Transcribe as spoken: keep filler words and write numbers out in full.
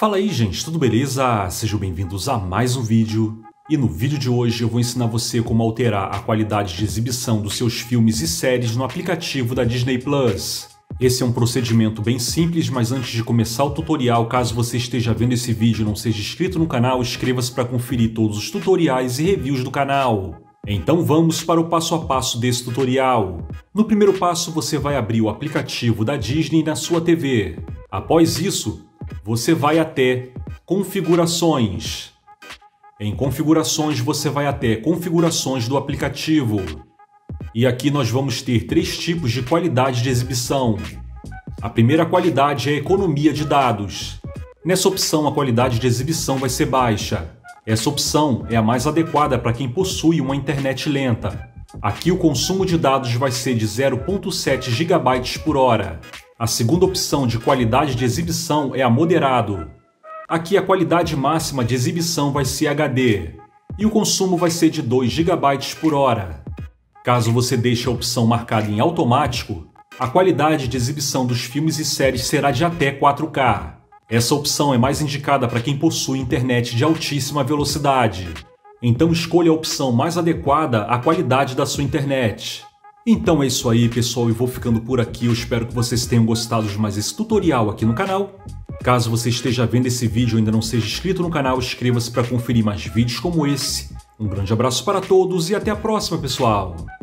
Fala aí, gente, tudo beleza? Sejam bem-vindos a mais um vídeo. E no vídeo de hoje eu vou ensinar você como alterar a qualidade de exibição dos seus filmes e séries no aplicativo da Disney Plus. Esse é um procedimento bem simples, mas antes de começar o tutorial, caso você esteja vendo esse vídeo e não seja inscrito no canal, inscreva-se para conferir todos os tutoriais e reviews do canal. Então vamos para o passo a passo desse tutorial. No primeiro passo, você vai abrir o aplicativo da Disney na sua T V. Após isso, você vai até Configurações. Em Configurações, você vai até Configurações do aplicativo. E aqui nós vamos ter três tipos de qualidade de exibição. A primeira qualidade é a economia de dados. Nessa opção, a qualidade de exibição vai ser baixa. Essa opção é a mais adequada para quem possui uma internet lenta. Aqui o consumo de dados vai ser de zero vírgula sete gigabytes por hora. A segunda opção de qualidade de exibição é a moderado. Aqui a qualidade máxima de exibição vai ser H D e o consumo vai ser de dois gigabytes por hora. Caso você deixe a opção marcada em automático, a qualidade de exibição dos filmes e séries será de até quatro K. Essa opção é mais indicada para quem possui internet de altíssima velocidade. Então escolha a opção mais adequada à qualidade da sua internet. Então é isso aí, pessoal, eu vou ficando por aqui. Eu espero que vocês tenham gostado de mais esse tutorial aqui no canal. Caso você esteja vendo esse vídeo e ainda não seja inscrito no canal, inscreva-se para conferir mais vídeos como esse. Um grande abraço para todos e até a próxima, pessoal!